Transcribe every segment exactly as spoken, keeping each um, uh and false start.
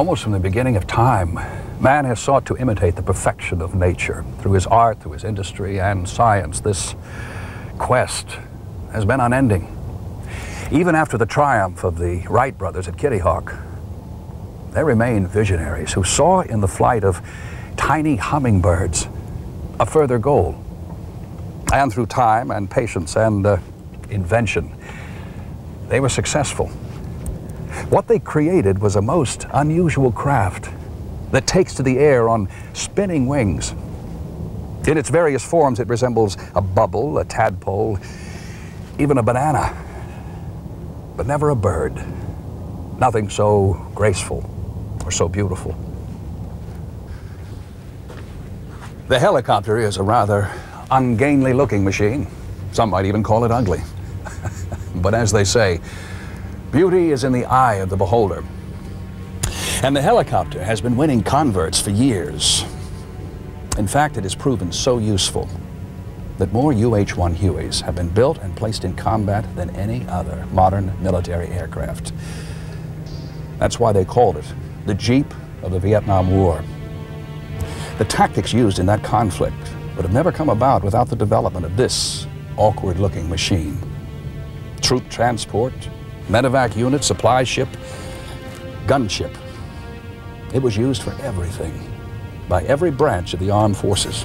Almost from the beginning of time, man has sought to imitate the perfection of nature through his art, through his industry, and science. This quest has been unending. Even after the triumph of the Wright brothers at Kitty Hawk, there remained visionaries who saw in the flight of tiny hummingbirds a further goal. And through time and patience and uh, invention, they were successful. What they created was a most unusual craft that takes to the air on spinning wings. In its various forms, it resembles a bubble, a tadpole, even a banana, but never a bird. Nothing so graceful or so beautiful. The helicopter is a rather ungainly looking machine. Some might even call it ugly. But as they say, beauty is in the eye of the beholder. And the helicopter has been winning converts for years. In fact, it has proven so useful that more U H one Hueys have been built and placed in combat than any other modern military aircraft. That's why they called it the Jeep of the Vietnam War. The tactics used in that conflict would have never come about without the development of this awkward-looking machine. Troop transport, medevac unit, supply ship, gunship. It was used for everything by every branch of the armed forces.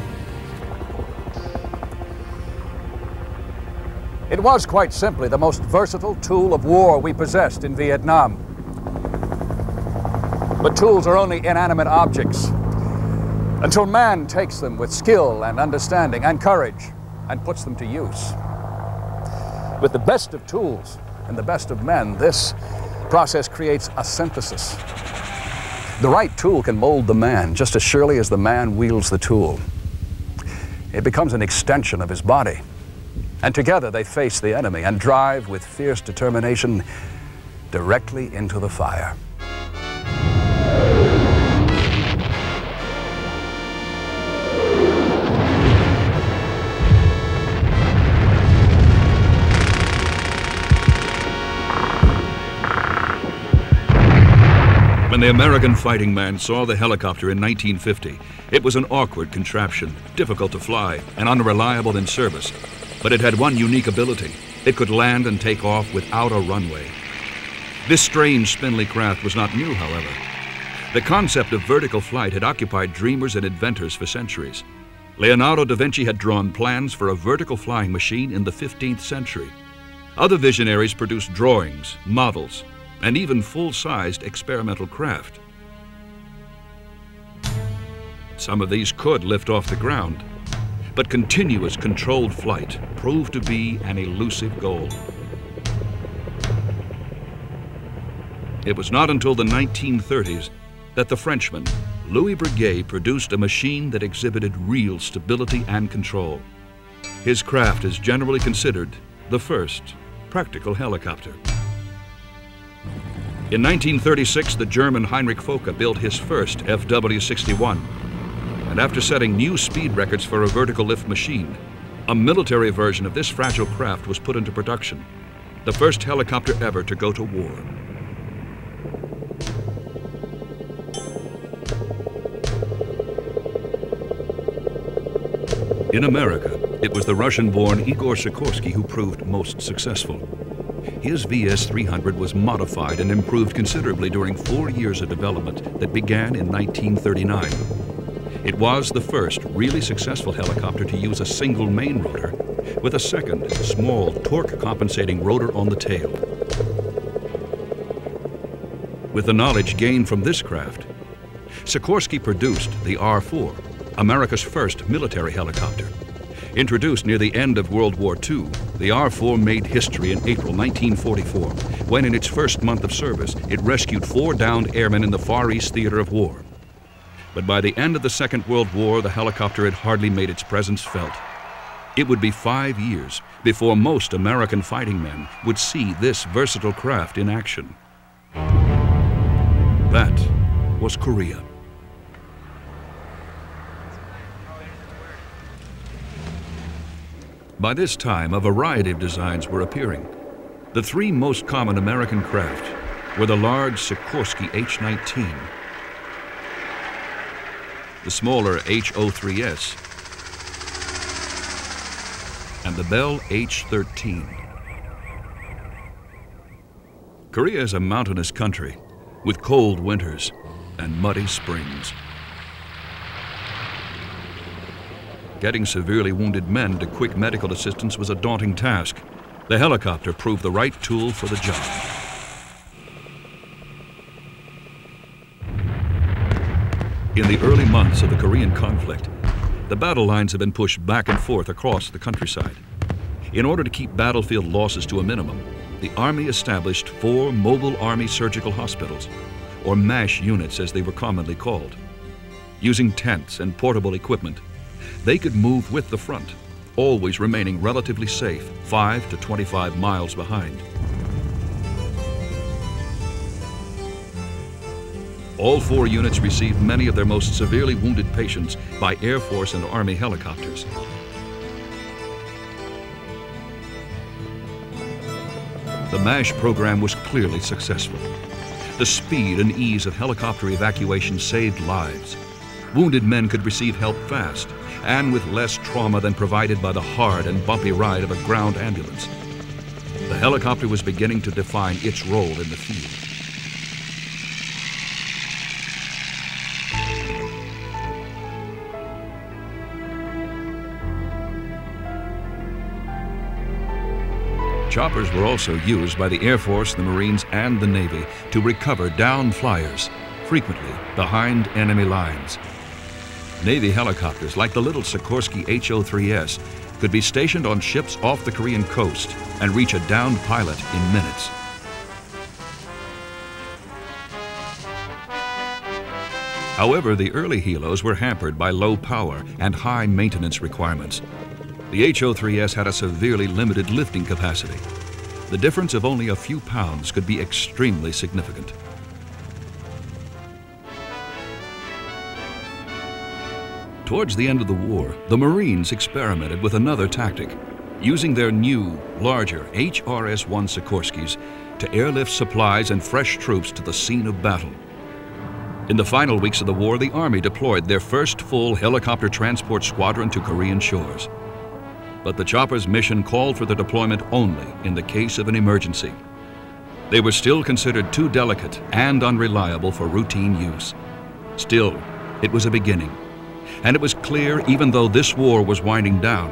It was quite simply the most versatile tool of war we possessed in Vietnam. But tools are only inanimate objects until man takes them with skill and understanding and courage and puts them to use. With the best of tools and the best of men, this process creates a synthesis. The right tool can mold the man just as surely as the man wields the tool. It becomes an extension of his body. And together they face the enemy and drive with fierce determination directly into the fire. When the American fighting man saw the helicopter in nineteen fifty, it was an awkward contraption, difficult to fly and unreliable in service. But it had one unique ability. It could land and take off without a runway. This strange spindly craft was not new, however. The concept of vertical flight had occupied dreamers and inventors for centuries. Leonardo da Vinci had drawn plans for a vertical flying machine in the fifteenth century. Other visionaries produced drawings, models, and even full-sized experimental craft. Some of these could lift off the ground, but continuous controlled flight proved to be an elusive goal. It was not until the nineteen thirties that the Frenchman, Louis Breguet, produced a machine that exhibited real stability and control. His craft is generally considered the first practical helicopter. In nineteen thirty-six, the German Heinrich Focke built his first F W sixty-one, and after setting new speed records for a vertical lift machine, a military version of this fragile craft was put into production, the first helicopter ever to go to war. In America, it was the Russian-born Igor Sikorsky who proved most successful. His V S three hundred was modified and improved considerably during four years of development that began in nineteen thirty-nine. It was the first really successful helicopter to use a single main rotor with a second, small, torque-compensating rotor on the tail. With the knowledge gained from this craft, Sikorsky produced the R four, America's first military helicopter. Introduced near the end of World War Two, the R four made history in April nineteen forty-four, when in its first month of service, it rescued four downed airmen in the Far East theater of war. But by the end of the Second World War, the helicopter had hardly made its presence felt. It would be five years before most American fighting men would see this versatile craft in action. That was Korea. By this time, a variety of designs were appearing. The three most common American craft were the large Sikorsky H nineteen, the smaller H oh three S, and the Bell H thirteen. Korea is a mountainous country with cold winters and muddy springs. Getting severely wounded men to quick medical assistance was a daunting task. The helicopter proved the right tool for the job. In the early months of the Korean conflict, the battle lines have been pushed back and forth across the countryside. In order to keep battlefield losses to a minimum, the Army established four mobile Army surgical hospitals, or MASH units as they were commonly called. Using tents and portable equipment, they could move with the front, always remaining relatively safe, five to twenty-five miles behind. All four units received many of their most severely wounded patients by Air Force and Army helicopters. The MASH program was clearly successful. The speed and ease of helicopter evacuation saved lives. Wounded men could receive help fast and with less trauma than provided by the hard and bumpy ride of a ground ambulance. The helicopter was beginning to define its role in the field. Choppers were also used by the Air Force, the Marines, and the Navy to recover downed flyers, frequently behind enemy lines. Navy helicopters, like the little Sikorsky H oh three S, could be stationed on ships off the Korean coast and reach a downed pilot in minutes. However, the early helos were hampered by low power and high maintenance requirements. The H oh three S had a severely limited lifting capacity. The difference of only a few pounds could be extremely significant. Towards the end of the war, the Marines experimented with another tactic, using their new, larger H R S one Sikorskys to airlift supplies and fresh troops to the scene of battle. In the final weeks of the war, the Army deployed their first full helicopter transport squadron to Korean shores. But the chopper's mission called for the deployment only in the case of an emergency. They were still considered too delicate and unreliable for routine use. Still, it was a beginning. And it was clear, even though this war was winding down,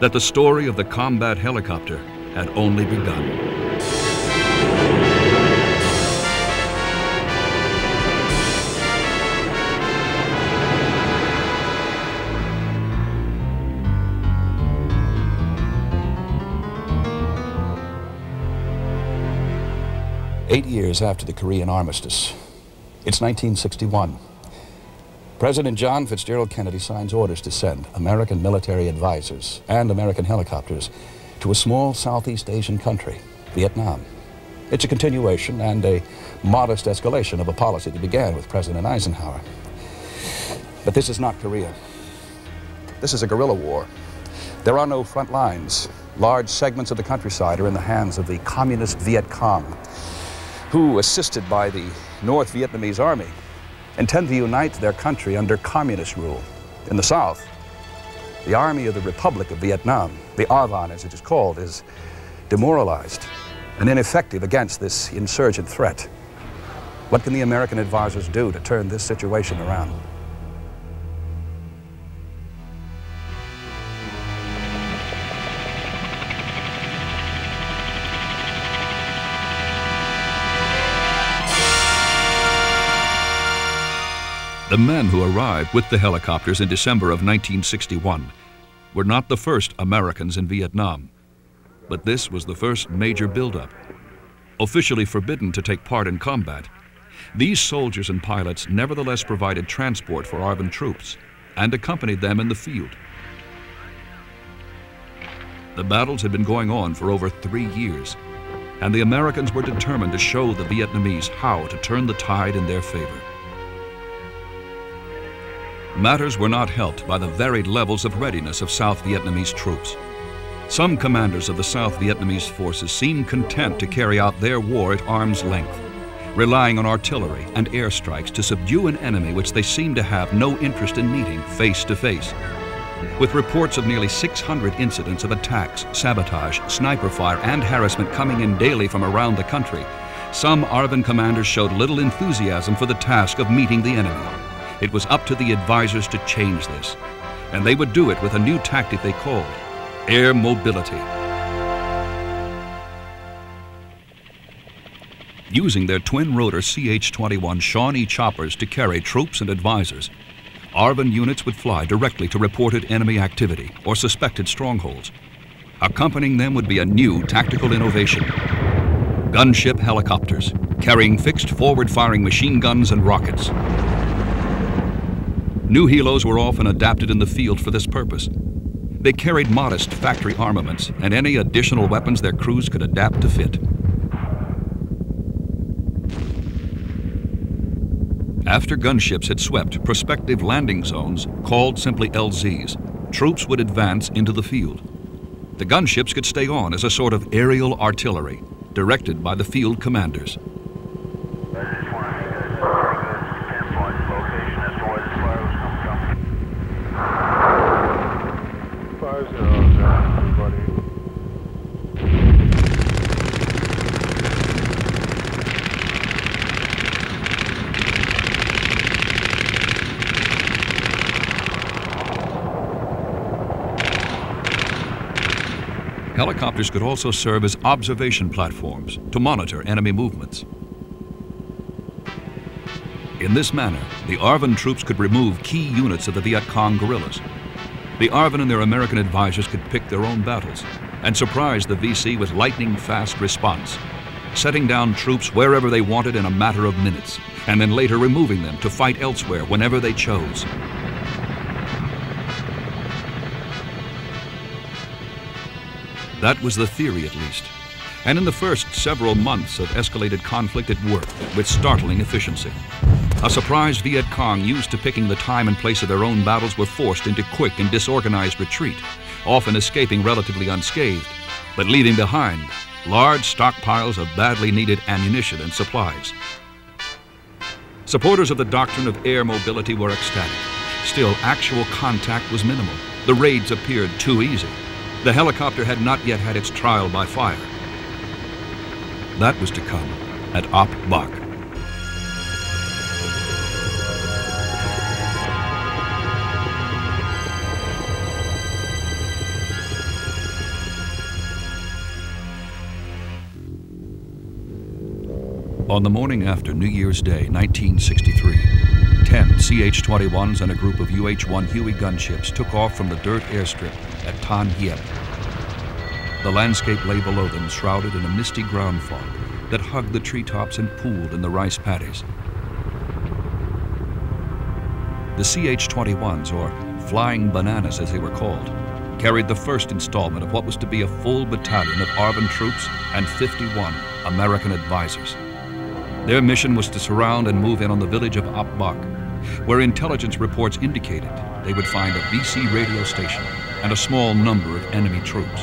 that the story of the combat helicopter had only begun. Eight years after the Korean armistice, it's nineteen sixty-one. President John Fitzgerald Kennedy signs orders to send American military advisors and American helicopters to a small Southeast Asian country, Vietnam. It's a continuation and a modest escalation of a policy that began with President Eisenhower. But this is not Korea. This is a guerrilla war. There are no front lines. Large segments of the countryside are in the hands of the communist Viet Cong, who, assisted by the North Vietnamese Army, intend to unite their country under communist rule. In the South, the Army of the Republic of Vietnam, the A R V N as it is called, is demoralized and ineffective against this insurgent threat. What can the American advisors do to turn this situation around? The men who arrived with the helicopters in December of nineteen sixty-one were not the first Americans in Vietnam, but this was the first major buildup. Officially forbidden to take part in combat, these soldiers and pilots nevertheless provided transport for A R V N troops and accompanied them in the field. The battles had been going on for over three years, and the Americans were determined to show the Vietnamese how to turn the tide in their favor. Matters were not helped by the varied levels of readiness of South Vietnamese troops. Some commanders of the South Vietnamese forces seemed content to carry out their war at arm's length, relying on artillery and airstrikes to subdue an enemy which they seemed to have no interest in meeting face to face. With reports of nearly six hundred incidents of attacks, sabotage, sniper fire, and harassment coming in daily from around the country, some A R V N commanders showed little enthusiasm for the task of meeting the enemy. It was up to the advisors to change this, and they would do it with a new tactic they called air mobility. Using their twin-rotor C H twenty-one Shawnee choppers to carry troops and advisors, A R V N units would fly directly to reported enemy activity or suspected strongholds. Accompanying them would be a new tactical innovation: gunship helicopters, carrying fixed forward-firing machine guns and rockets. New helos were often adapted in the field for this purpose. They carried modest factory armaments and any additional weapons their crews could adapt to fit. After gunships had swept prospective landing zones, called simply L Zs, troops would advance into the field. The gunships could stay on as a sort of aerial artillery, directed by the field commanders. Helicopters could also serve as observation platforms to monitor enemy movements. In this manner, the A R V N troops could remove key units of the Viet Cong guerrillas. The A R V N and their American advisors could pick their own battles and surprise the V C with lightning-fast response, setting down troops wherever they wanted in a matter of minutes, and then later removing them to fight elsewhere whenever they chose. That was the theory, at least. And in the first several months of escalated conflict, it worked with startling efficiency. A surprised Viet Cong used to picking the time and place of their own battles were forced into quick and disorganized retreat, often escaping relatively unscathed, but leaving behind large stockpiles of badly needed ammunition and supplies. Supporters of the doctrine of air mobility were ecstatic. Still, actual contact was minimal. The raids appeared too easy. The helicopter had not yet had its trial by fire. That was to come at Ap Bac. On the morning after New Year's Day, nineteen sixty-three, ten C H twenty-ones and a group of U H one Huey gunships took off from the dirt airstrip at Tan Yen. The landscape lay below them, shrouded in a misty ground fog that hugged the treetops and pooled in the rice paddies. The C H twenty-ones, or Flying Bananas as they were called, carried the first installment of what was to be a full battalion of A R V N troops and fifty-one American advisors. Their mission was to surround and move in on the village of Ap Bac, where intelligence reports indicated they would find a V C radio station and a small number of enemy troops.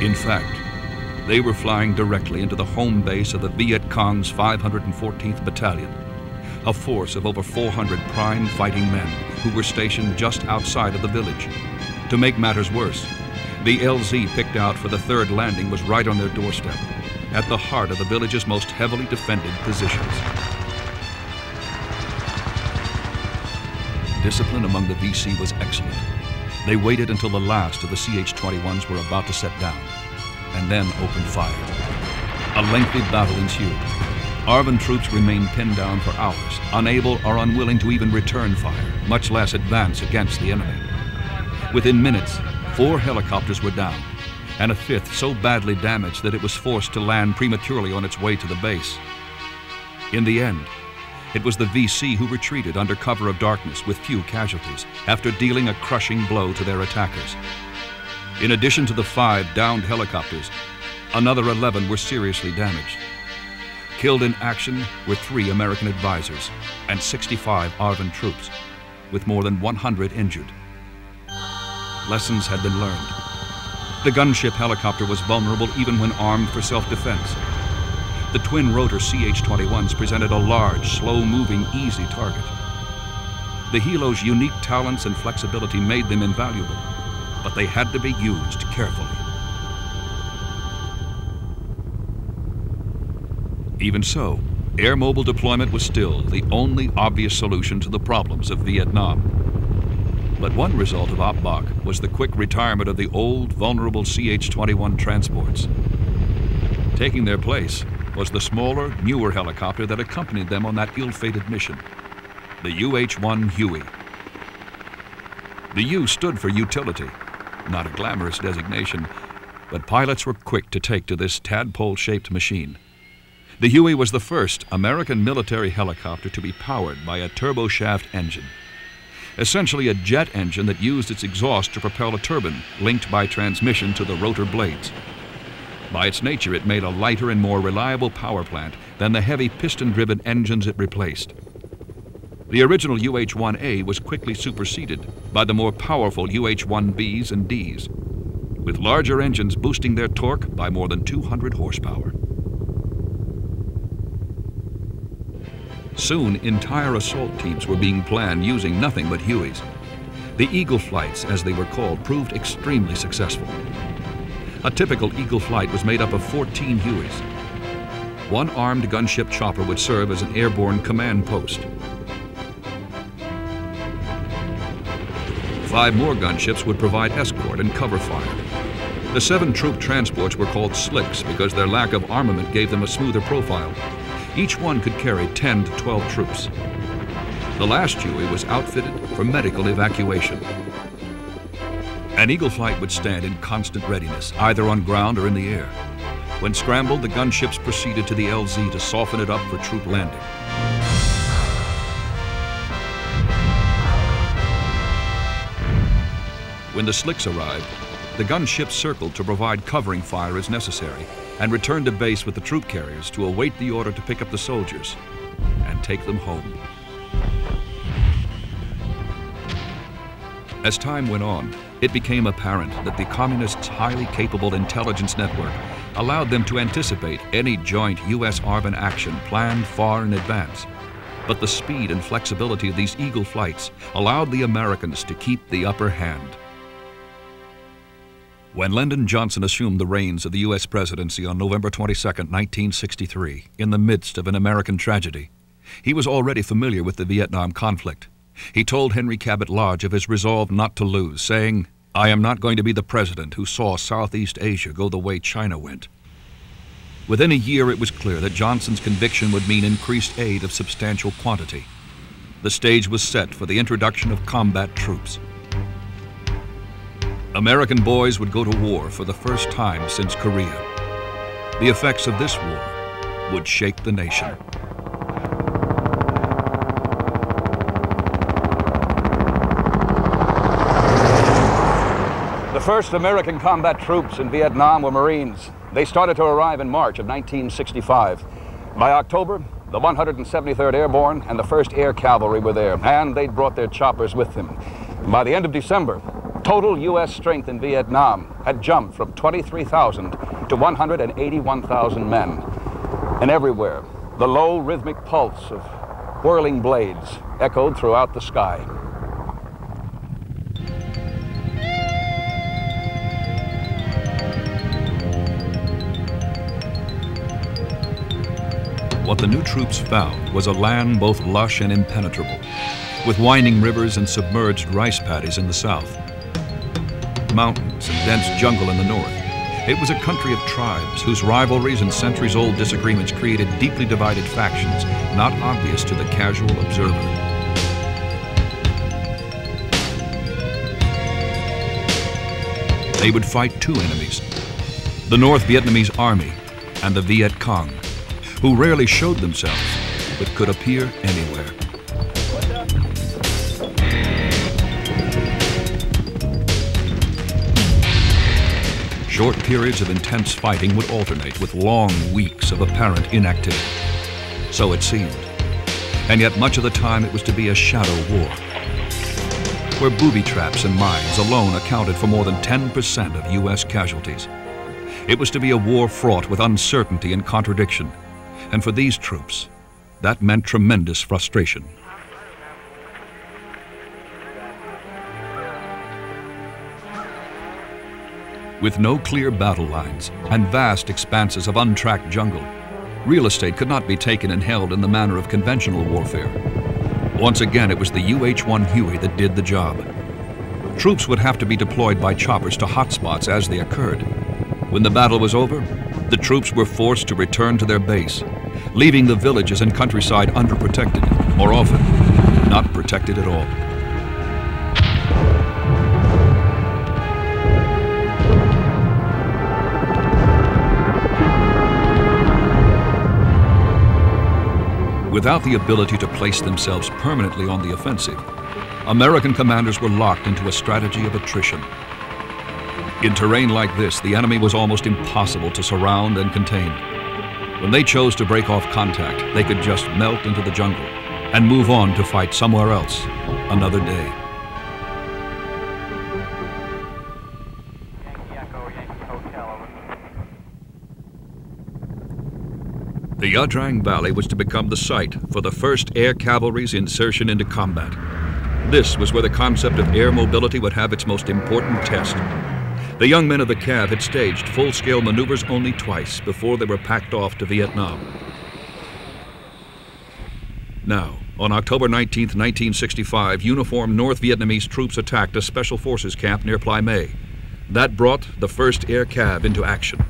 In fact, they were flying directly into the home base of the Viet Cong's five hundred fourteenth Battalion, a force of over four hundred prime fighting men who were stationed just outside of the village. To make matters worse, the L Z picked out for the third landing was right on their doorstep, at the heart of the village's most heavily defended positions. Discipline among the V C was excellent. They waited until the last of the C H twenty-ones were about to set down, and then opened fire. A lengthy battle ensued. A R V N troops remained pinned down for hours, unable or unwilling to even return fire, much less advance against the enemy. Within minutes, four helicopters were down, and a fifth so badly damaged that it was forced to land prematurely on its way to the base. In the end, it was the V C who retreated under cover of darkness with few casualties after dealing a crushing blow to their attackers. In addition to the five downed helicopters, another eleven were seriously damaged. Killed in action were three American advisors and sixty-five A R V N troops, with more than one hundred injured. lessons had been learned. The gunship helicopter was vulnerable even when armed for self-defense. The twin rotor C H twenty-ones presented a large, slow-moving, easy target. The Helo's unique talents and flexibility made them invaluable, but they had to be used carefully. Even so, air mobile deployment was still the only obvious solution to the problems of Vietnam. But one result of Ap Bac was the quick retirement of the old, vulnerable C H twenty-one transports. Taking their place was the smaller, newer helicopter that accompanied them on that ill-fated mission, the U H one Huey. The U stood for utility, not a glamorous designation, but pilots were quick to take to this tadpole-shaped machine. The Huey was the first American military helicopter to be powered by a turboshaft engine, essentially a jet engine that used its exhaust to propel a turbine linked by transmission to the rotor blades. By its nature, it made a lighter and more reliable power plant than the heavy piston-driven engines it replaced. The original U H one A was quickly superseded by the more powerful U H one Bs and Ds, with larger engines boosting their torque by more than two hundred horsepower. Soon, entire assault teams were being planned using nothing but Hueys. The Eagle flights, as they were called, proved extremely successful. A typical Eagle flight was made up of fourteen Hueys. One armed gunship chopper would serve as an airborne command post. Five more gunships would provide escort and cover fire. The seven troop transports were called slicks because their lack of armament gave them a smoother profile. Each one could carry ten to twelve troops. The last Huey was outfitted for medical evacuation. An Eagle flight would stand in constant readiness, either on ground or in the air. When scrambled, the gunships proceeded to the L Z to soften it up for troop landing. When the slicks arrived, the gunships circled to provide covering fire as necessary and returned to base with the troop carriers to await the order to pick up the soldiers and take them home. As time went on, it became apparent that the Communists' highly capable intelligence network allowed them to anticipate any joint U S A R V N action planned far in advance. But the speed and flexibility of these Eagle flights allowed the Americans to keep the upper hand. When Lyndon Johnson assumed the reins of the U S presidency on November twenty-second, nineteen sixty-three, in the midst of an American tragedy, he was already familiar with the Vietnam conflict. He told Henry Cabot Lodge of his resolve not to lose, saying, "I am not going to be the president who saw Southeast Asia go the way China went." Within a year, it was clear that Johnson's conviction would mean increased aid of substantial quantity. The stage was set for the introduction of combat troops. American boys would go to war for the first time since Korea. The effects of this war would shake the nation. The first American combat troops in Vietnam were Marines. They started to arrive in March of nineteen sixty-five. By October, the one hundred seventy-third Airborne and the first Air Cavalry were there, and they'd brought their choppers with them. By the end of December, total U S strength in Vietnam had jumped from twenty-three thousand to one hundred eighty-one thousand men. And everywhere, the low rhythmic pulse of whirling blades echoed throughout the sky. What the new troops found was a land both lush and impenetrable, with winding rivers and submerged rice paddies in the south, mountains and dense jungle in the north. It was a country of tribes whose rivalries and centuries-old disagreements created deeply divided factions not obvious to the casual observer. They would fight two enemies, the North Vietnamese Army and the Viet Cong, who rarely showed themselves, but could appear anywhere. Short periods of intense fighting would alternate with long weeks of apparent inactivity. So it seemed. And yet much of the time it was to be a shadow war. where booby traps and mines alone accounted for more than ten percent of U S casualties. It was to be a war fraught with uncertainty and contradiction, and for these troops, that meant tremendous frustration. With no clear battle lines and vast expanses of untracked jungle, real estate could not be taken and held in the manner of conventional warfare. Once again, it was the U H one Huey that did the job. Troops would have to be deployed by choppers to hotspots as they occurred. When the battle was over, the troops were forced to return to their base, leaving the villages and countryside underprotected, or often not protected at all. Without the ability to place themselves permanently on the offensive, American commanders were locked into a strategy of attrition. In terrain like this, the enemy was almost impossible to surround and contain. When they chose to break off contact, they could just melt into the jungle and move on to fight somewhere else another day. The Ia Drang Valley was to become the site for the first air cavalry's insertion into combat. This was where the concept of air mobility would have its most important test. The young men of the C A V had staged full-scale maneuvers only twice before they were packed off to Vietnam. Now, on October nineteenth, nineteen sixty-five, uniformed North Vietnamese troops attacked a special forces camp near Plei Me. That brought the first air C A V into action.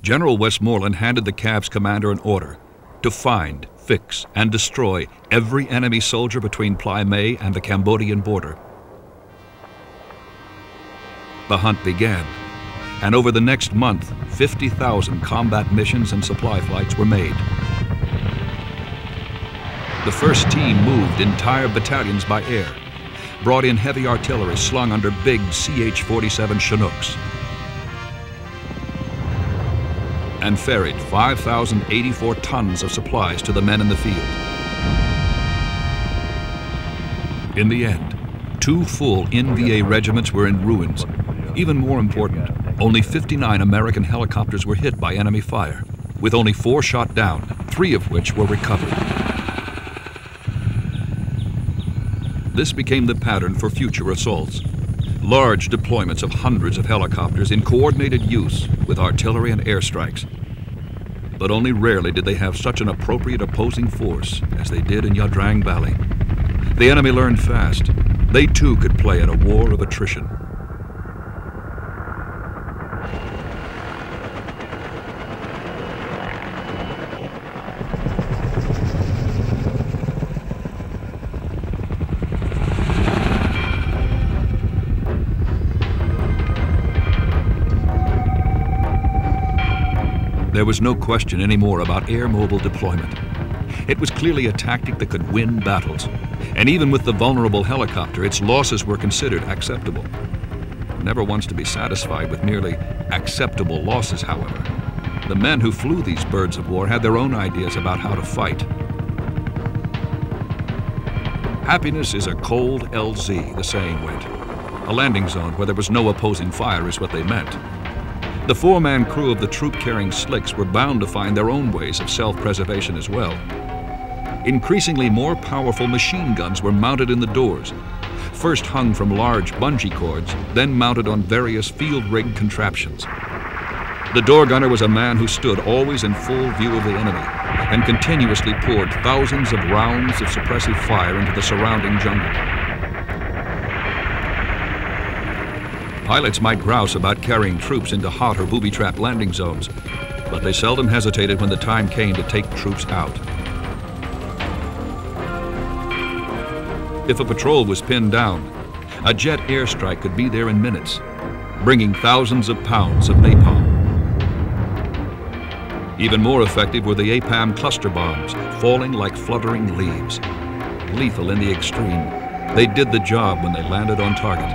General Westmoreland handed the C A V's commander an order to find, fix, and destroy every enemy soldier between Plei Me and the Cambodian border. The hunt began, and over the next month, fifty thousand combat missions and supply flights were made. The first team moved entire battalions by air, brought in heavy artillery slung under big C H forty-seven Chinooks, and ferried five thousand eighty-four tons of supplies to the men in the field. In the end, two full N V A regiments were in ruins. Even more important, only fifty-nine American helicopters were hit by enemy fire, with only four shot down, three of which were recovered. This became the pattern for future assaults. Large deployments of hundreds of helicopters in coordinated use with artillery and airstrikes. But only rarely did they have such an appropriate opposing force as they did in Ia Drang Valley. The enemy learned fast. They too could play at a war of attrition. There was no question anymore about air mobile deployment. It was clearly a tactic that could win battles, and even with the vulnerable helicopter, its losses were considered acceptable. Never once to be satisfied with merely acceptable losses, however. The men who flew these birds of war had their own ideas about how to fight. Happiness is a cold L Z, the saying went. A landing zone where there was no opposing fire is what they meant. The four-man crew of the troop-carrying slicks were bound to find their own ways of self-preservation as well. Increasingly more powerful machine guns were mounted in the doors, first hung from large bungee cords, then mounted on various field-rigged contraptions. The door gunner was a man who stood always in full view of the enemy and continuously poured thousands of rounds of suppressive fire into the surrounding jungle. Pilots might grouse about carrying troops into hot or booby-trapped landing zones, but they seldom hesitated when the time came to take troops out. If a patrol was pinned down, a jet airstrike could be there in minutes, bringing thousands of pounds of napalm. Even more effective were the A P A M cluster bombs, falling like fluttering leaves. Lethal in the extreme, they did the job when they landed on target.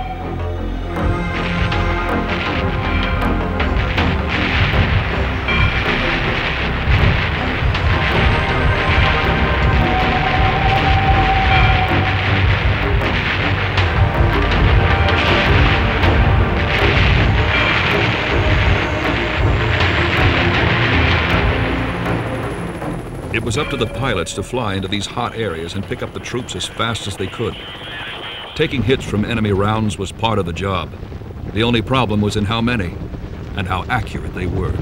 It was up to the pilots to fly into these hot areas and pick up the troops as fast as they could. Taking hits from enemy rounds was part of the job. The only problem was in how many and how accurate they were.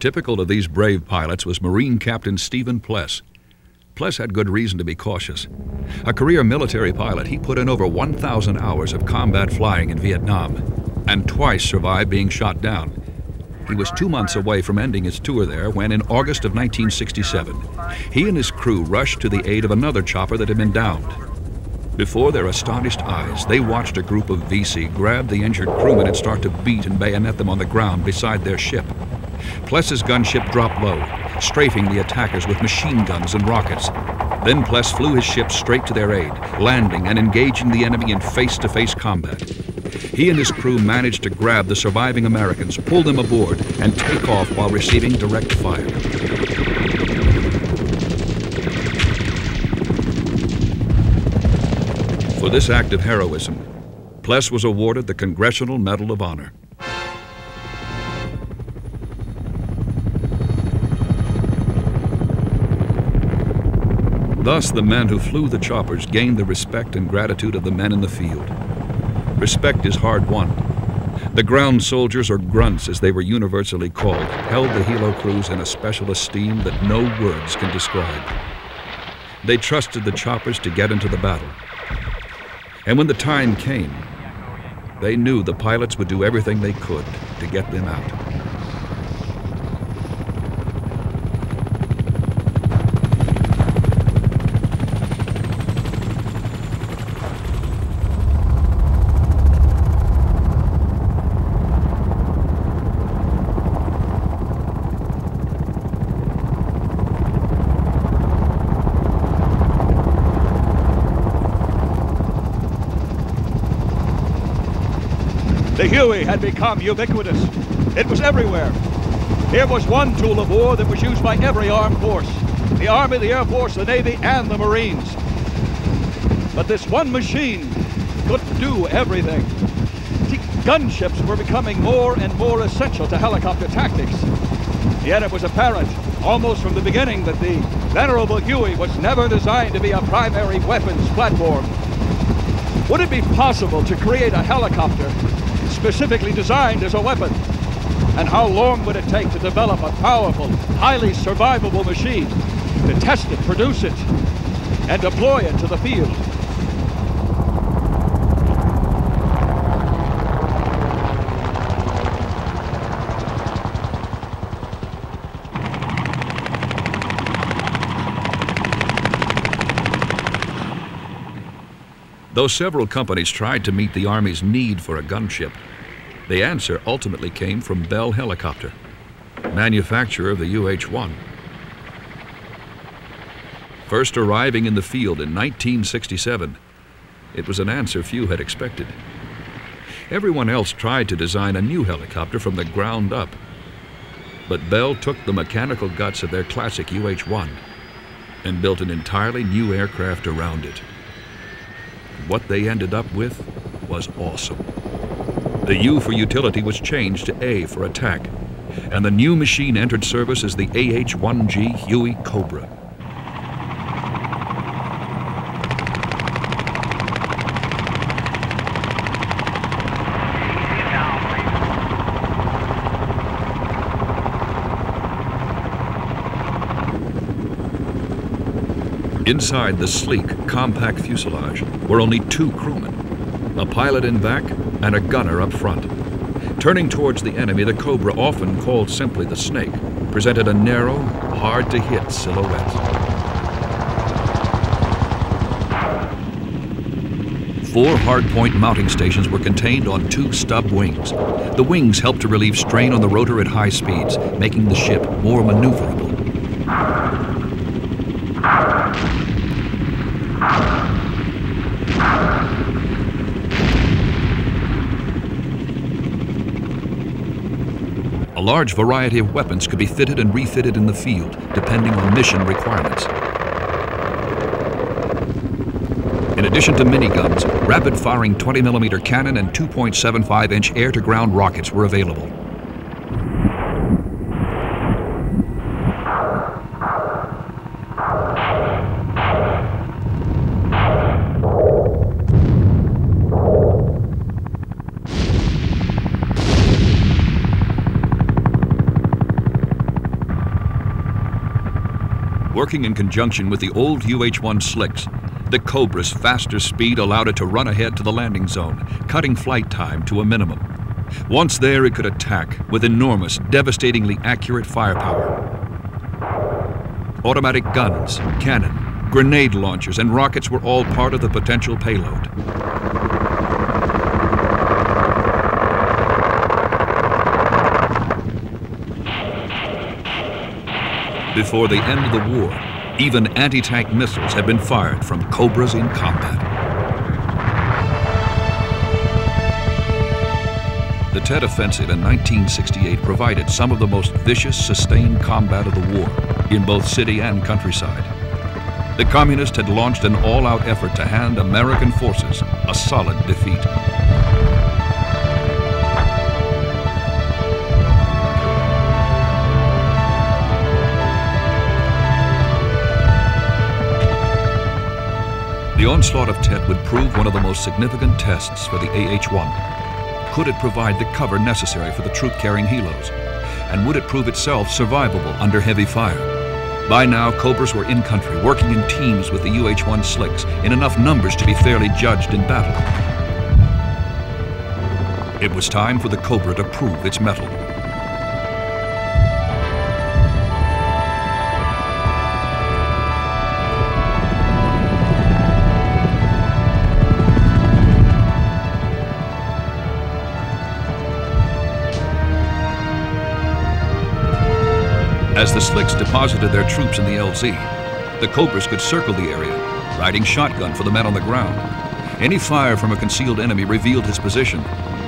Typical of these brave pilots was Marine Captain Stephen Pless. Pless had good reason to be cautious. A career military pilot, he put in over one thousand hours of combat flying in Vietnam and twice survived being shot down. He was two months away from ending his tour there when, in August of nineteen sixty-seven, he and his crew rushed to the aid of another chopper that had been downed. Before their astonished eyes, they watched a group of V C grab the injured crewmen and start to beat and bayonet them on the ground beside their ship. Pless's gunship dropped low, strafing the attackers with machine guns and rockets. Then Pless flew his ship straight to their aid, landing and engaging the enemy in face-to-face combat. He and his crew managed to grab the surviving Americans, pull them aboard, and take off while receiving direct fire. For this act of heroism, Pless was awarded the Congressional Medal of Honor. Thus, the men who flew the choppers gained the respect and gratitude of the men in the field. Respect is hard-won. The ground soldiers, or grunts as they were universally called, held the Hilo crews in a special esteem that no words can describe. They trusted the choppers to get into the battle. And when the time came, they knew the pilots would do everything they could to get them out. The Huey had become ubiquitous. It was everywhere. Here was one tool of war that was used by every armed force. The Army, the Air Force, the Navy, and the Marines. But this one machine couldn't do everything. See, gunships were becoming more and more essential to helicopter tactics. Yet it was apparent, almost from the beginning, that the venerable Huey was never designed to be a primary weapons platform. Would it be possible to create a helicopter specifically designed as a weapon? And how long would it take to develop a powerful, highly survivable machine, to test it, produce it, and deploy it to the field? Though several companies tried to meet the Army's need for a gunship, the answer ultimately came from Bell Helicopter, manufacturer of the U H one. First arriving in the field in nineteen sixty-seven, it was an answer few had expected. Everyone else tried to design a new helicopter from the ground up, but Bell took the mechanical guts of their classic U H one and built an entirely new aircraft around it. What they ended up with was awesome. The U for utility was changed to A for attack, and the new machine entered service as the A H one G Huey Cobra. Inside the sleek, compact fuselage were only two crewmen, a pilot in back and a gunner up front. Turning towards the enemy, the Cobra, often called simply the Snake, presented a narrow, hard-to-hit silhouette. Four hardpoint mounting stations were contained on two stub wings. The wings helped to relieve strain on the rotor at high speeds, making the ship more maneuverable. A large variety of weapons could be fitted and refitted in the field, depending on mission requirements. In addition to miniguns, rapid-firing twenty millimeter cannon and two point seven five inch air-to-ground rockets were available. Working in conjunction with the old U H one slicks, the Cobra's faster speed allowed it to run ahead to the landing zone, cutting flight time to a minimum. Once there, it could attack with enormous, devastatingly accurate firepower. Automatic guns, cannon, grenade launchers, and rockets were all part of the potential payload. Before the end of the war, even anti-tank missiles had been fired from Cobras in combat. The Tet Offensive in nineteen sixty-eight provided some of the most vicious sustained combat of the war in both city and countryside. The Communists had launched an all-out effort to hand American forces a solid defeat. The onslaught of Tet would prove one of the most significant tests for the A H one. Could it provide the cover necessary for the troop-carrying helos? And would it prove itself survivable under heavy fire? By now, Cobras were in country, working in teams with the U H one slicks in enough numbers to be fairly judged in battle. It was time for the Cobra to prove its mettle. As the slicks deposited their troops in the L Z, the Cobras could circle the area, riding shotgun for the men on the ground. Any fire from a concealed enemy revealed his position,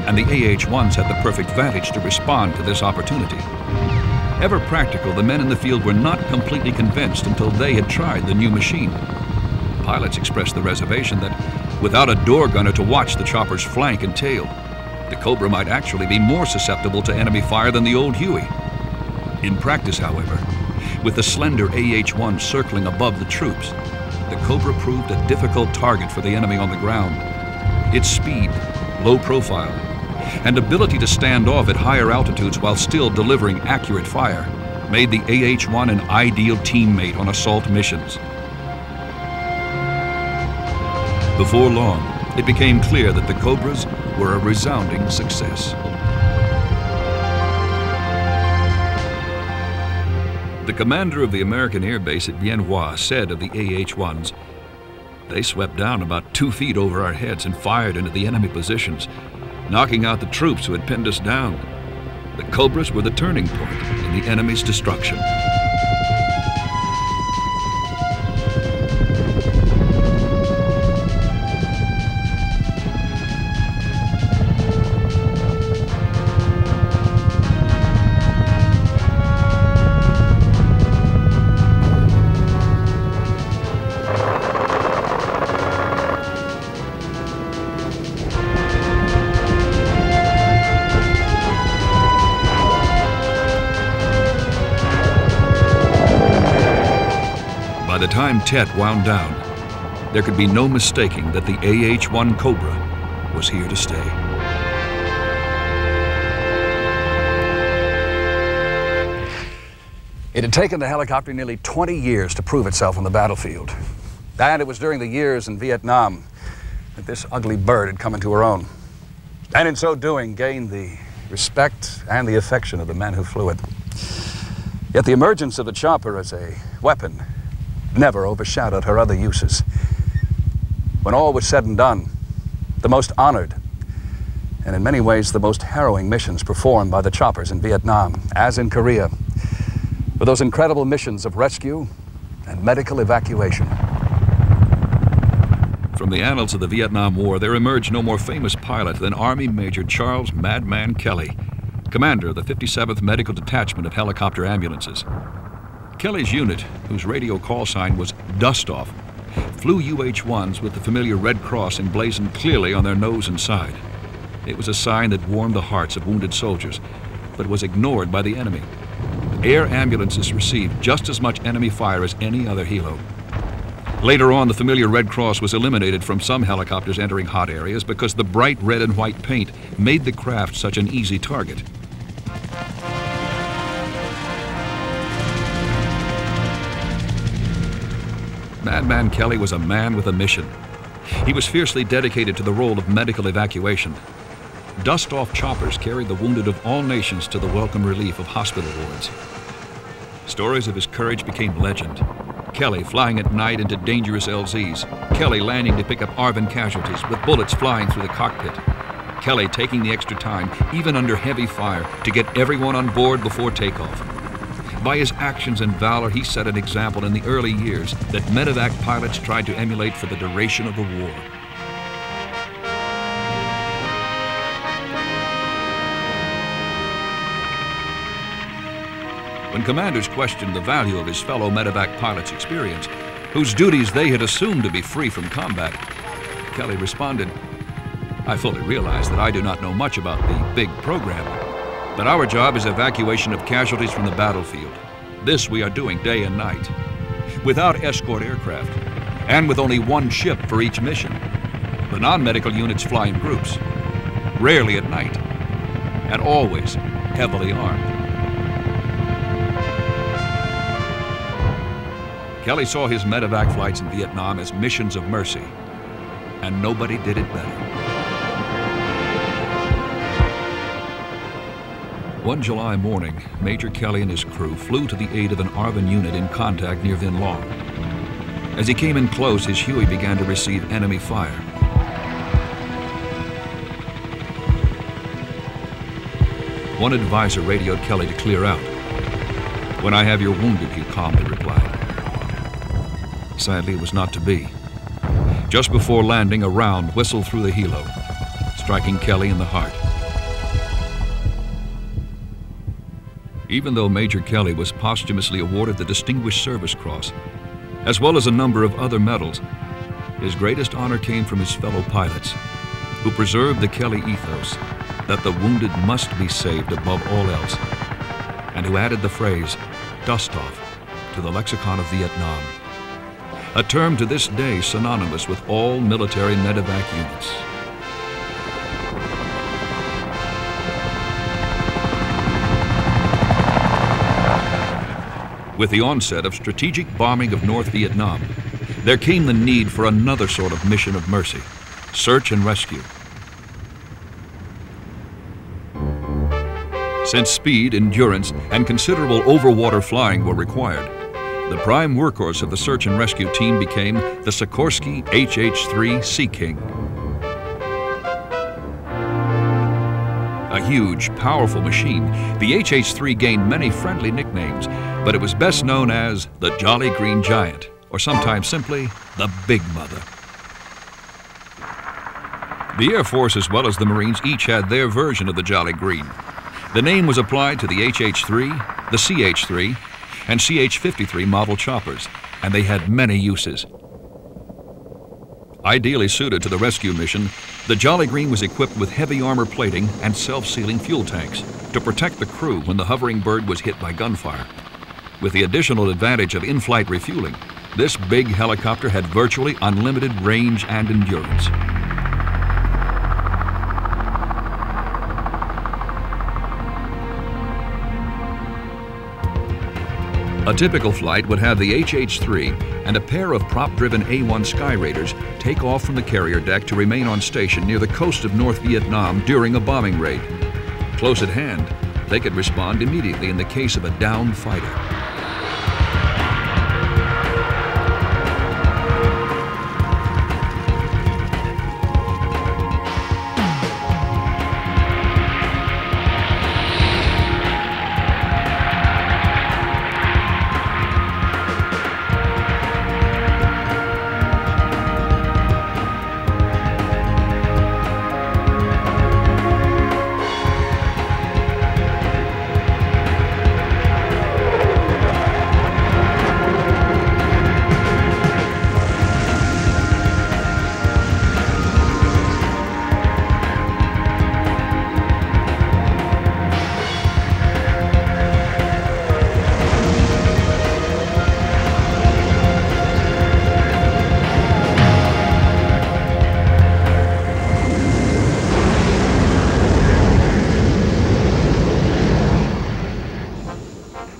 and the A H ones had the perfect vantage to respond to this opportunity. Ever practical, the men in the field were not completely convinced until they had tried the new machine. Pilots expressed the reservation that, without a door gunner to watch the chopper's flank and tail, the Cobra might actually be more susceptible to enemy fire than the old Huey. In practice, however, with the slender A H one circling above the troops, the Cobra proved a difficult target for the enemy on the ground. Its speed, low profile, and ability to stand off at higher altitudes while still delivering accurate fire made the A H one an ideal teammate on assault missions. Before long, it became clear that the Cobras were a resounding success. The commander of the American air base at Bien Hoa said of the A H ones, "They swept down about two feet over our heads and fired into the enemy positions, knocking out the troops who had pinned us down. The Cobras were the turning point in the enemy's destruction." By the time Tet wound down, there could be no mistaking that the A H one Cobra was here to stay. It had taken the helicopter nearly twenty years to prove itself on the battlefield. And it was during the years in Vietnam that this ugly bird had come into her own. And in so doing, gained the respect and the affection of the men who flew it. Yet the emergence of the chopper as a weapon never overshadowed her other uses. When all was said and done, the most honored, and in many ways the most harrowing missions performed by the choppers in Vietnam, as in Korea, were those incredible missions of rescue and medical evacuation. From the annals of the Vietnam War, there emerged no more famous pilot than Army Major Charles "Madman" Kelly, commander of the fifty-seventh Medical Detachment of Helicopter Ambulances. Kelly's unit, whose radio call sign was Dust Off, flew U H ones with the familiar Red Cross emblazoned clearly on their nose and side. It was a sign that warmed the hearts of wounded soldiers, but was ignored by the enemy. Air ambulances received just as much enemy fire as any other helo. Later on, the familiar Red Cross was eliminated from some helicopters entering hot areas because the bright red and white paint made the craft such an easy target. Madman Kelly was a man with a mission. He was fiercely dedicated to the role of medical evacuation. Dust Off choppers carried the wounded of all nations to the welcome relief of hospital wards. Stories of his courage became legend. Kelly flying at night into dangerous L Zs. Kelly landing to pick up A R V N casualties with bullets flying through the cockpit. Kelly taking the extra time, even under heavy fire, to get everyone on board before takeoff. By his actions and valor, he set an example in the early years that medevac pilots tried to emulate for the duration of the war. When commanders questioned the value of his fellow medevac pilots' experience, whose duties they had assumed to be free from combat, Kelly responded, "I fully realize that I do not know much about the big program, but our job is evacuation of casualties from the battlefield. This we are doing day and night, without escort aircraft, and with only one ship for each mission. The non-medical units fly in groups, rarely at night, and always heavily armed." Kelly saw his medevac flights in Vietnam as missions of mercy, and nobody did it better. One July morning, Major Kelly and his crew flew to the aid of an A R V N unit in contact near Vinh Long. As he came in close, his Huey began to receive enemy fire. One advisor radioed Kelly to clear out. "When I have your wounded," he calmly replied. Sadly, it was not to be. Just before landing, a round whistled through the helo, striking Kelly in the heart. Even though Major Kelly was posthumously awarded the Distinguished Service Cross, as well as a number of other medals, his greatest honor came from his fellow pilots, who preserved the Kelly ethos that the wounded must be saved above all else, and who added the phrase, "dust off," to the lexicon of Vietnam. A term to this day synonymous with all military medevac units. With the onset of strategic bombing of North Vietnam, there came the need for another sort of mission of mercy, search and rescue. Since speed, endurance, and considerable overwater flying were required, the prime workhorse of the search and rescue team became the Sikorsky H H three Sea King. A huge, powerful machine, the H H three gained many friendly nicknames, but it was best known as the Jolly Green Giant, or sometimes simply the Big Mother. The Air Force as well as the Marines each had their version of the Jolly Green. The name was applied to the H H three, the C H three, and C H fifty-three model choppers, and they had many uses. Ideally suited to the rescue mission, the Jolly Green was equipped with heavy armor plating and self-sealing fuel tanks to protect the crew when the hovering bird was hit by gunfire. With the additional advantage of in-flight refueling, this big helicopter had virtually unlimited range and endurance. A typical flight would have the H H three and a pair of prop-driven A one Skyraiders take off from the carrier deck to remain on station near the coast of North Vietnam during a bombing raid. Close at hand, they could respond immediately in the case of a downed fighter.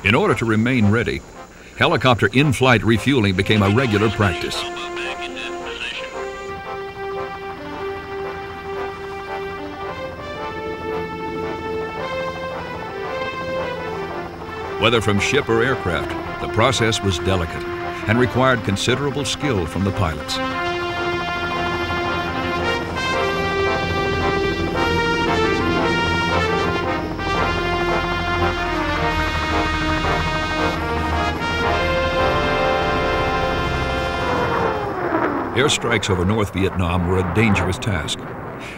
In order to remain ready, helicopter in-flight refueling became a regular practice. Whether from ship or aircraft, the process was delicate and required considerable skill from the pilots. Airstrikes over North Vietnam were a dangerous task.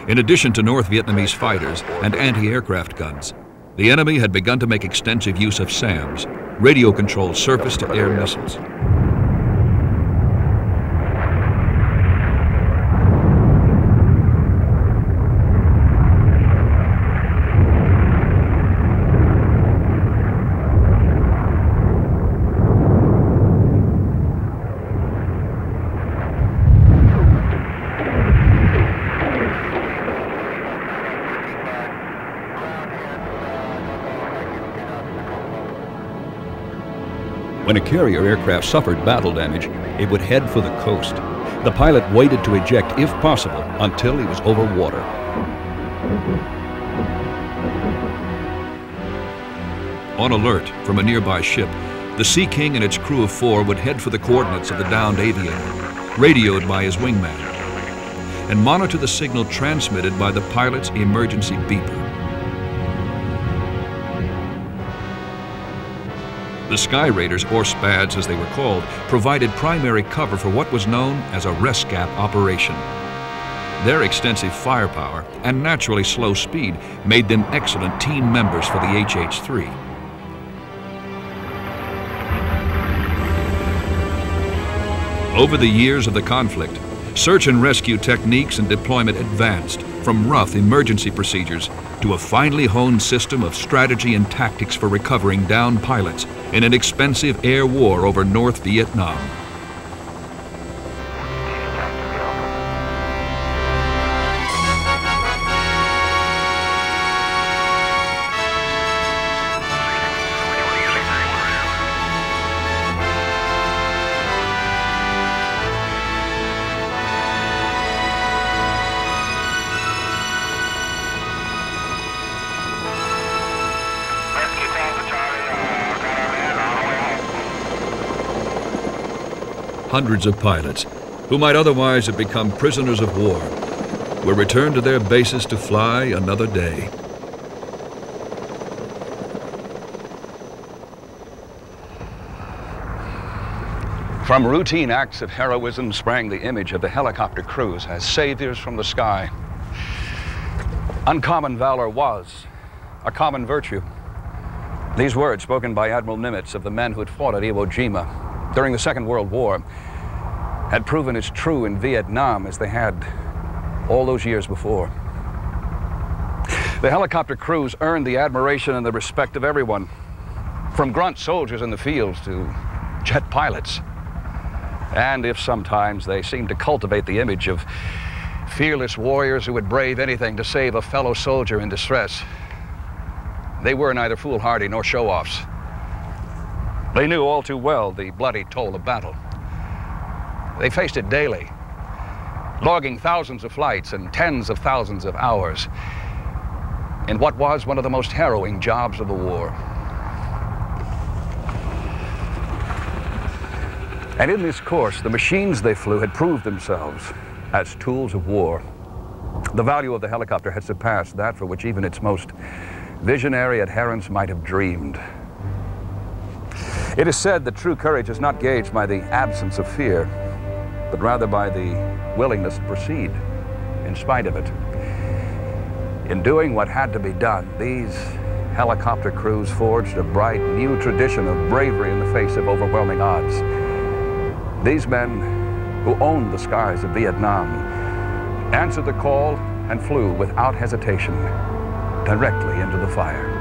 In addition to North Vietnamese fighters and anti-aircraft guns, the enemy had begun to make extensive use of SAMs, radio-controlled surface-to-air missiles. When a carrier aircraft suffered battle damage, it would head for the coast. The pilot waited to eject, if possible, until he was over water. On alert from a nearby ship, the Sea King and its crew of four would head for the coordinates of the downed aviator, radioed by his wingman, and monitor the signal transmitted by the pilot's emergency beeper. The Skyraiders, or SPADs as they were called, provided primary cover for what was known as a rescap operation. Their extensive firepower and naturally slow speed made them excellent team members for the H H three. Over the years of the conflict, search and rescue techniques and deployment advanced from rough emergency procedures to a finely honed system of strategy and tactics for recovering downed pilots in an expensive air war over North Vietnam. Hundreds of pilots, who might otherwise have become prisoners of war, were returned to their bases to fly another day. From routine acts of heroism sprang the image of the helicopter crews as saviors from the sky. Uncommon valor was a common virtue. These words spoken by Admiral Nimitz of the men who had fought at Iwo Jima during the Second World War had proven as true in Vietnam as they had all those years before. The helicopter crews earned the admiration and the respect of everyone, from grunt soldiers in the fields to jet pilots. And if sometimes they seemed to cultivate the image of fearless warriors who would brave anything to save a fellow soldier in distress, they were neither foolhardy nor show-offs. They knew all too well the bloody toll of battle. They faced it daily, logging thousands of flights and tens of thousands of hours in what was one of the most harrowing jobs of the war. And in this course, the machines they flew had proved themselves as tools of war. The value of the helicopter had surpassed that for which even its most visionary adherents might have dreamed. It is said that true courage is not gauged by the absence of fear, but rather by the willingness to proceed in spite of it. In doing what had to be done, these helicopter crews forged a bright new tradition of bravery in the face of overwhelming odds. These men who owned the skies of Vietnam answered the call and flew without hesitation directly into the fire.